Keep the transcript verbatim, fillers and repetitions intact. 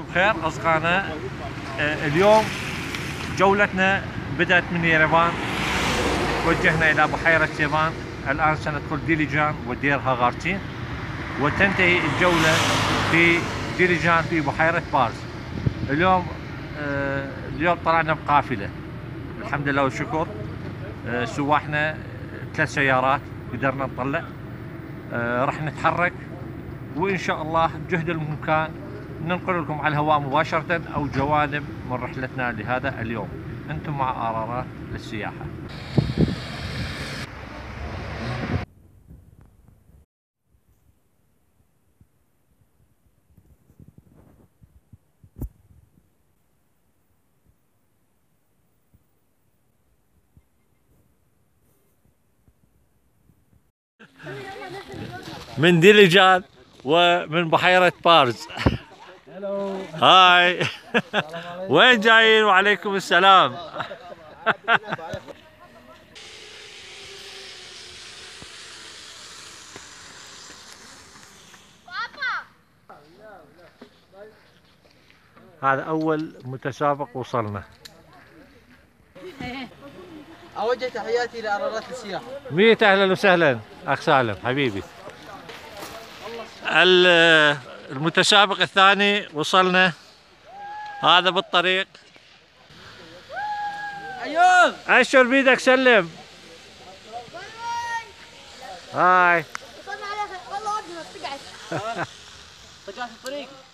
مساكم بخير أصدقائنا. اليوم جولتنا بدأت من يريفان، توجهنا إلى بحيرة يريفان. الآن سندخل ديليجان ودير هاغارتين، وتنتهي الجولة في ديليجان في بحيرة بارز. اليوم اليوم طلعنا بقافلة الحمد لله والشكر، سواحنا ثلاث سيارات قدرنا نطلع. راح نتحرك وإن شاء الله بجهد الممكن ننقل لكم على الهواء مباشرة أو جوانب من رحلتنا لهذا اليوم. أنتم مع ارارات للسياحة. من ديليجان ومن بحيرة بارز. هاي وين جايين؟ وعليكم السلام. هذا أول متسابق وصلنا. أوجه تحياتي لأرارات السياحة. ميت أهلا وسهلا أخ سالم حبيبي. المتسابق الثاني وصلنا، هذا بالطريق. ايوب اشر بيدك سلم. هاي وصلنا على خير والله. ودنا طقعت طقعت الطريق.